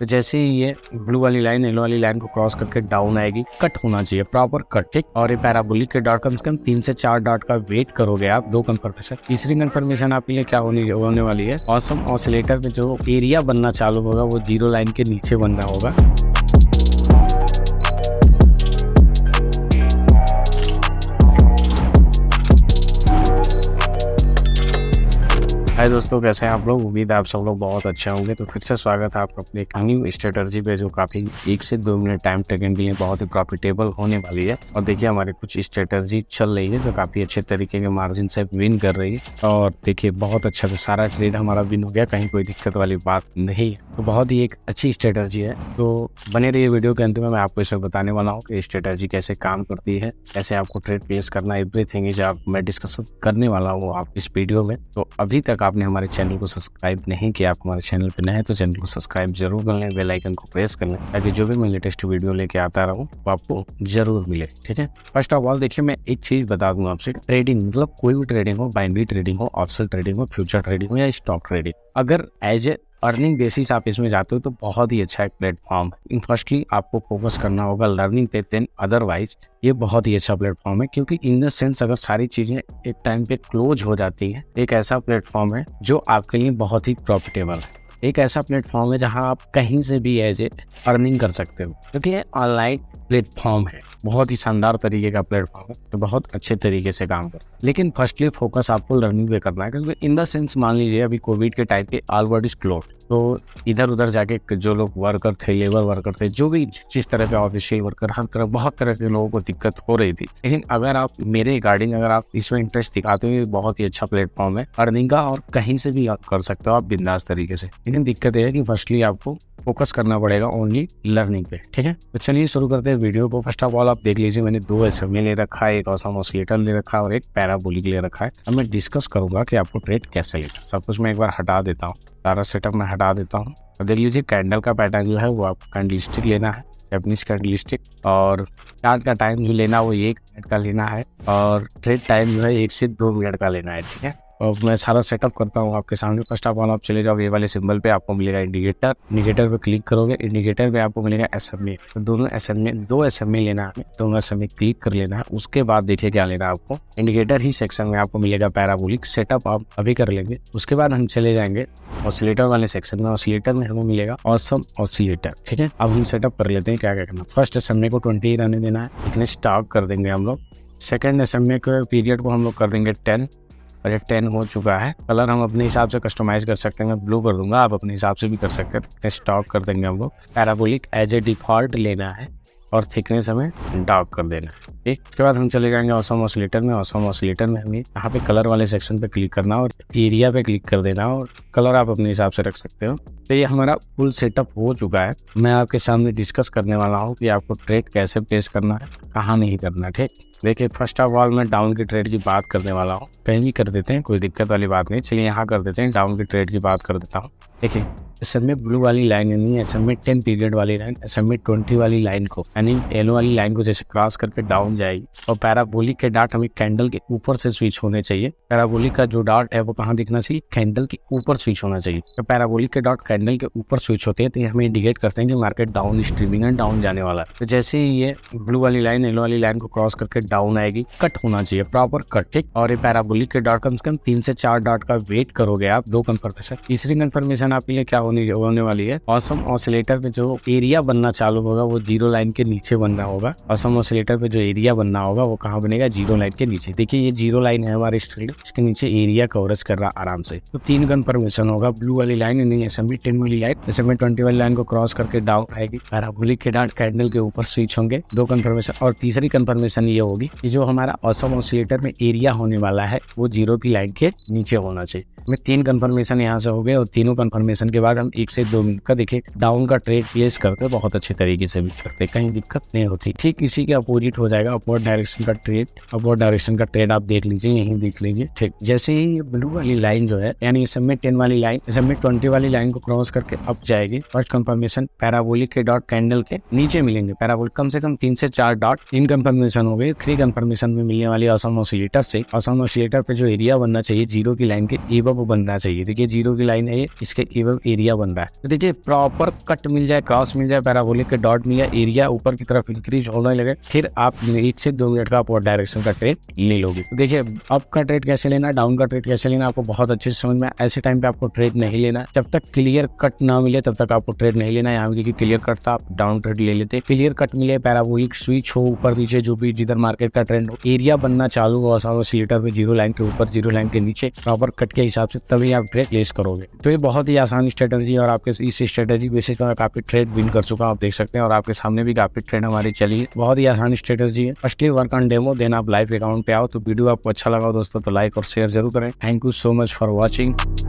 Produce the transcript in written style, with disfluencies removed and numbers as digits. तो जैसे ही ये ब्लू वाली लाइन येलो वाली लाइन को क्रॉस करके डाउन आएगी, कट होना चाहिए प्रॉपर कट। और ये पैराबोलिक के डॉट कम से कम 3 से 4 डॉट का वेट करोगे आप, 2 कंफर्मेशन। तीसरी कंफर्मेशन आपके लिए क्या होने वाली है, ऑसम ऑसिलेटर में जो एरिया बनना चालू होगा वो 0 लाइन के नीचे बनना होगा। हाय दोस्तों, कैसे हैं आप लोग? उम्मीद है आप सब लोग बहुत अच्छे होंगे। तो फिर से स्वागत है आपका अपने न्यू स्ट्रेटर्जी पे, जो काफ़ी 1 से 2 मिनट टाइम टेकन के लिए बहुत ही प्रॉफिटेबल होने वाली है। और देखिए हमारे कुछ स्ट्रेटर्जी चल रही है जो काफ़ी अच्छे तरीके के मार्जिन से विन कर रही है। और देखिए बहुत अच्छा सारा ट्रेड हमारा विन हो गया, कहीं कोई दिक्कत वाली बात नहीं। तो बहुत ही एक अच्छी स्ट्रेटर्जी है। तो बने रहिए वीडियो के अंत में, मैं आपको इस वक्त बताने वाला हूँ कि स्ट्रेटर्जी कैसे काम करती है, कैसे आपको ट्रेड प्लेस करना, एवरीथिंग इज आप मैं डिस्कस करने वाला हूँ आप इस वीडियो में। तो अभी तक आपने हमारे चैनल को सब्सक्राइब नहीं किया, आप हमारे चैनल पर नए हैं तो चैनल को सब्सक्राइब जरूर कर लें, बेल आइकन को प्रेस कर लें, ताकि जो भी मैं लेटेस्ट वीडियो लेके आता रहूं वो आपको जरूर मिले। ठीक है, फर्स्ट ऑफ ऑल देखिए मैं एक चीज बता दूं आपसे, ट्रेडिंग मतलब कोई भी ट्रेडिंग हो, बाइनरी ट्रेडिंग हो, ऑप्शन ट्रेडिंग हो, फ्यूचर ट्रेडिंग हो या स्टॉक ट्रेडिंग, अगर एज ए अर्निंग बेसिस आप इसमें जाते हो तो बहुत ही अच्छा एक प्लेटफॉर्म है। फर्स्टली आपको फोकस करना होगा लर्निंग पे, देन अदरवाइज ये बहुत ही अच्छा प्लेटफॉर्म है, क्योंकि इन द सेंस अगर सारी चीजें एक टाइम पे क्लोज हो जाती है, एक ऐसा प्लेटफॉर्म है जो आपके लिए बहुत ही प्रॉफिटेबल है। एक ऐसा प्लेटफॉर्म है जहां आप कहीं से भी एज ए अर्निंग कर सकते हो, क्योंकि ये ऑनलाइन प्लेटफॉर्म है, बहुत ही शानदार तरीके का प्लेटफॉर्म है, तो बहुत अच्छे तरीके से काम करता है। लेकिन फर्स्टली फोकस आपको लर्निंग पे करना है, क्योंकि इन द सेंस मान लीजिए अभी कोविड के टाइम पे ऑल वर्ल्ड इज क्लोज, तो इधर उधर जाके जो लोग वर्कर थे, लेबर वर्कर थे, जो भी जिस तरह के ऑफिशियल वर्कर, हर तरह बहुत तरह के लोगों को दिक्कत हो रही थी। लेकिन अगर आप मेरे रिगार्डिंग अगर आप इसमें इंटरेस्ट दिखाते हो, बहुत ही अच्छा प्लेटफॉर्म है अर्निंग का, और कहीं से भी आप कर सकते हो आप बिंदास तरीके से। लेकिन दिक्कत यह है कि फर्स्टली आपको फोकस करना पड़ेगा ओनली लर्निंग पे। ठीक है, तो चलिए शुरू करते हैं वीडियो को। फर्स्ट ऑफ ऑल आप देख लीजिए मैंने 2 SMA ले रखा है, एक ऑसम ऑसिलेटर ले रखा है और एक पैराबोलिक ले रखा है। अब मैं डिस्कस करूंगा कि आपको ट्रेड कैसे लेना। सब कुछ मैं एक बार हटा देता हूँ, सारा सेटअप मैं हटा देता हूँ। तो देख लीजिए कैंडल का पैटर्न जो है वो आपको कैंडल स्टिक लेना है, जैपनीज कैंडल स्टिक, और चार्ट का टाइम जो लेना वो 1 मिनट का लेना है, और ट्रेड टाइम जो है 1 से 2 मिनट का लेना है। ठीक है, और मैं सारा सेटअप करता हूँ आपके सामने। फर्स्ट ऑफ ऑल आप चले जाओ ये वाले सिंबल पे, आपको मिलेगा इंडिकेटर, इंडिकेटर पे क्लिक करोगे, इंडिकेटर पे आपको मिलेगा SMA, तो दोनों SMA 2 SMA लेना है, दोनों SMA क्लिक कर लेना है। उसके बाद देखिए क्या लेना है आपको, इंडिकेटर ही सेक्शन में आपको मिलेगा पैराबोलिक, सेटअप आप अभी कर लेंगे। उसके बाद हम चले जाएंगे ऑसिलेटर वाले सेक्शन में, ऑसिलेटर में हमें मिलेगा ऑसम ऑसिलेटर। ठीक है, अब हम सेटअप कर लेते हैं क्या क्या करना। फर्स्ट SMA को 20 रहने देना है, लेकिन स्टॉप कर देंगे हम लोग। सेकेंड SMA के पीरियड को हम लोग कर देंगे 10, और ये 10 हो चुका है। कलर हम अपने हिसाब से कस्टमाइज कर सकते हैं, मैं ब्लू कर दूंगा, आप अपने हिसाब से भी कर सकते हैं। स्टॉक कर देंगे हम लोग। पैराबोलिक एज ए डिफॉल्ट लेना है और थिकनेस हमें डार्क कर देना है। ठीक, उसके बाद हम चले जाएंगे ऑसम ऑसिलेटर में। ऑसम ऑसिलेटर में हमें यहाँ पे कलर वाले सेक्शन पे क्लिक करना और एरिया पे क्लिक कर देना, और कलर आप अपने हिसाब से रख सकते हो। तो ये हमारा फुल सेटअप हो चुका है। मैं आपके सामने डिस्कस करने वाला हूँ कि आपको ट्रेड कैसे प्लेस करना है, कहाँ नहीं करना। ठीक, देखिए फर्स्ट ऑफ ऑल मैं डाउन के ट्रेड की बात करने वाला हूँ, कहीं भी कर देते हैं, कोई दिक्कत वाली बात नहीं। चलिए यहाँ कर देते हैं, डाउन के ट्रेड की बात कर देता हूँ। देखिए SMA ब्लू वाली लाइन यानी SMA 10 पीरियड वाली लाइन, SMA 20 वाली लाइन को यानी येलो वाली लाइन को जैसे क्रॉस करके डाउन जाएगी, और पैराबोलिक के डार्ट हमें कैंडल के ऊपर से स्विच होने चाहिए। पैराबोलिक का जो डार्ट है वो कहाँ दिखना चाहिए, कैंडल के ऊपर स्विच होना चाहिए। तो पैराबोलिक के डार्ट कैंडल के ऊपर स्विच होते हैं तो ये हमें इंडिकेट करते हैं कि मार्केट डाउन स्ट्रीमिंग है, डाउन जाने वाला है। तो जैसे ही ये ब्लू वाली लाइन येलो वाली लाइन को क्रॉस करके डाउन आएगी, कट होना चाहिए प्रॉपर कट। ठीक, और ये पैराबोलिक के डॉट कम से कम 3 से 4 डॉट का वेट करोगे आप, 2 कंफर्मेशन। तीसरी कंफर्मेशन आपके लिए क्या होने वाली है, ऑसम ऑसिलेटर पे जो एरिया बनना चालू होगा वो 0 लाइन के नीचे बनना होगा। ऑसम ऑसिलेटर पे जो एरिया बनना होगा वो कहाँ बनेगा, 0 लाइन के नीचे। देखिए ये 0 लाइन है हमारे स्ट्रीट, इसके नीचे एरिया कवरेज कर रहा आराम से। तो 3 कन्फर्मेशन होगा, ब्लू वाली लाइन यानी SMA 10 वाली लाइन, SMA 20 वाली लाइन को क्रॉस करके डाउन आएगी, पैराबोलिक के डार्ट कैंडल के ऊपर स्विच होंगे, 2 कन्फर्मेशन। और तीसरी कन्फर्मेशन ये होगी कि जो हमारा ऑसम ऑसिलेटर में एरिया होने वाला है वो 0 की लाइन के नीचे होना चाहिए। हमें 3 कन्फर्मेशन यहाँ से हो गए, और तीनों कन्फर्मेशन के बाद हम 1 से 2 मिनट का देखे डाउन का ट्रेड प्लेस करते हैं, बहुत अच्छे तरीके से भी करते हैं, कहीं दिक्कत नहीं होती। ठीक, इसी के अपोजिट हो जाएगा अपवर्ड डायरेक्शन का ट्रेड। अपवर्ड डायरेक्शन का ट्रेड आप देख लीजिए, यहीं देख लीजिए। ठीक, जैसे ही ब्लू वाली लाइन जो है यानी SMA 10 वाली लाइन SMA 20 वाली लाइन को क्रॉस करके अप जाएगी, फर्स्ट कंफर्मेशन पैराबोलिक के डॉट कैंडल के नीचे मिलेंगे। पैराबोलिक कम से कम 3 से 4 डॉट, 3 कंफर्मेशन हो गए। 3 कंफर्मेशन में मिलने वाली ऑसम ऑसिलेटर से, ऑसम ऑसिलेटर पे जो एरिया बनना चाहिए 0 की लाइन के एबव बनना चाहिए। देखिए 0 की लाइन है, इसके एबव एरिया एरिया बन रहा है। तो देखिए प्रॉपर कट मिल जाए, क्रॉस मिल जाए, पैराबोलिक के डॉट मिल जाए, एरिया ऊपर की तरफ इंक्रीज होने लगे, फिर आप 1 से 2 मिनट का अपवर्ड डायरेक्शन का ट्रेड ले लोगे। तो देखिए अप का ट्रेड कैसे लेना, डाउन का ट्रेड कैसे लेना, आपको बहुत अच्छे से समझ में। ऐसे टाइम पे आपको ट्रेड नहीं लेना, जब तक क्लियर कट ना मिले तब तक आपको ट्रेड नहीं लेना। यहाँ क्योंकि क्लियर कट था आप डाउन ट्रेड ले लेते, क्लियर कट मिले, पैराबोलिक स्विच हो, ऊपर नीचे जो भी जिधर मार्केट का ट्रेंड हो, एरिया बनना चालू हो ऑसिलेटर पे, 0 लाइन के ऊपर 0 लाइन के नीचे प्रॉपर कट के हिसाब से, तभी आप ट्रेड प्लेस करोगे। तो ये बहुत ही आसान स्ट्रेटेजी है और आपके इस स्ट्रेटेजी बेसिस पर काफी ट्रेड विन कर चुका हूं, आप देख सकते हैं, और आपके सामने भी काफी ट्रेड हमारी चली है। बहुत ही आसान स्ट्रेटेजी है। Firstly work on demo, then आप लाइव अकाउंट पे आओ। तो वीडियो आपको अच्छा लगा दोस्तों तो लाइक और शेयर जरूर करें। Thank you so much for watching.